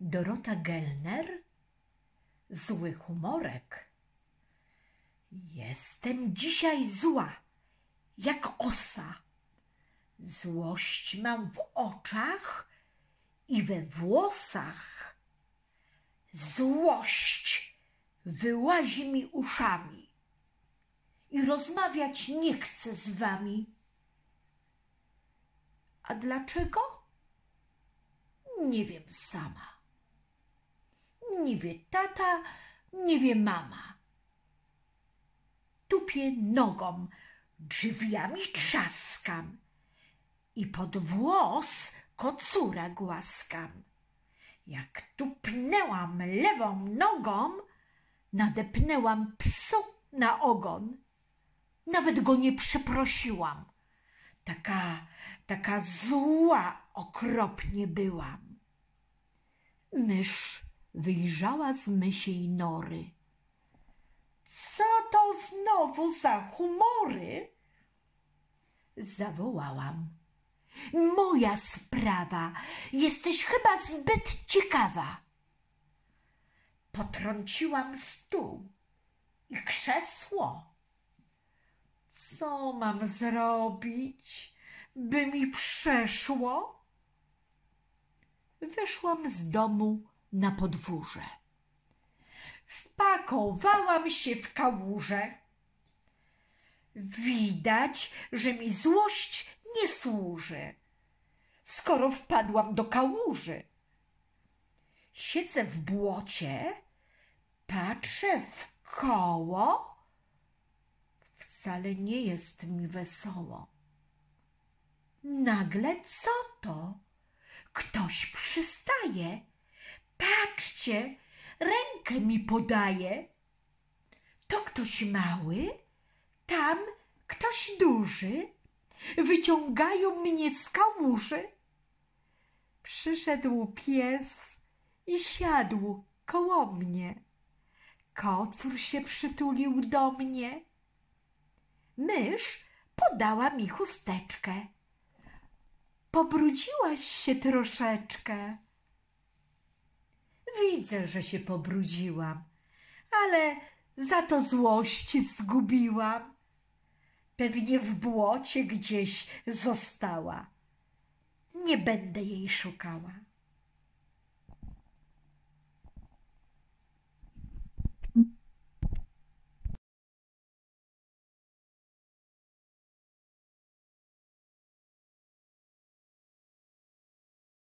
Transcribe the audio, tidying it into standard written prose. Dorota Gellner? Zły humorek. Jestem dzisiaj zła, jak osa. Złość mam w oczach i we włosach. Złość wyłazi mi uszami i rozmawiać nie chcę z wami. A dlaczego? Nie wiem sama. Nie wie tata, nie wie mama. Tupię nogą, drzwiami trzaskam i pod włos kocura głaskam. Jak tupnęłam lewą nogą, nadepnęłam psu na ogon. Nawet go nie przeprosiłam. Taka zła okropnie byłam. Mysz wyjrzała z mysiej nory. Co to znowu za humory? Zawołałam. Moja sprawa, jesteś chyba zbyt ciekawa. Potrąciłam stół i krzesło. Co mam zrobić, by mi przeszło? Wyszłam z domu na podwórze. Wpakowałam się w kałużę. Widać, że mi złość nie służy, skoro wpadłam do kałuży. Siedzę w błocie, patrzę w koło. Wcale nie jest mi wesoło. Nagle co to? Ktoś przystaje. Patrzcie, rękę mi podaje. To ktoś mały, tam ktoś duży. Wyciągają mnie z kałuży. Przyszedł pies i siadł koło mnie. Kocur się przytulił do mnie. Mysz podała mi chusteczkę. Pobrudziłaś się troszeczkę. Widzę, że się pobrudziłam, ale za to złość zgubiłam. Pewnie w błocie gdzieś została. Nie będę jej szukała.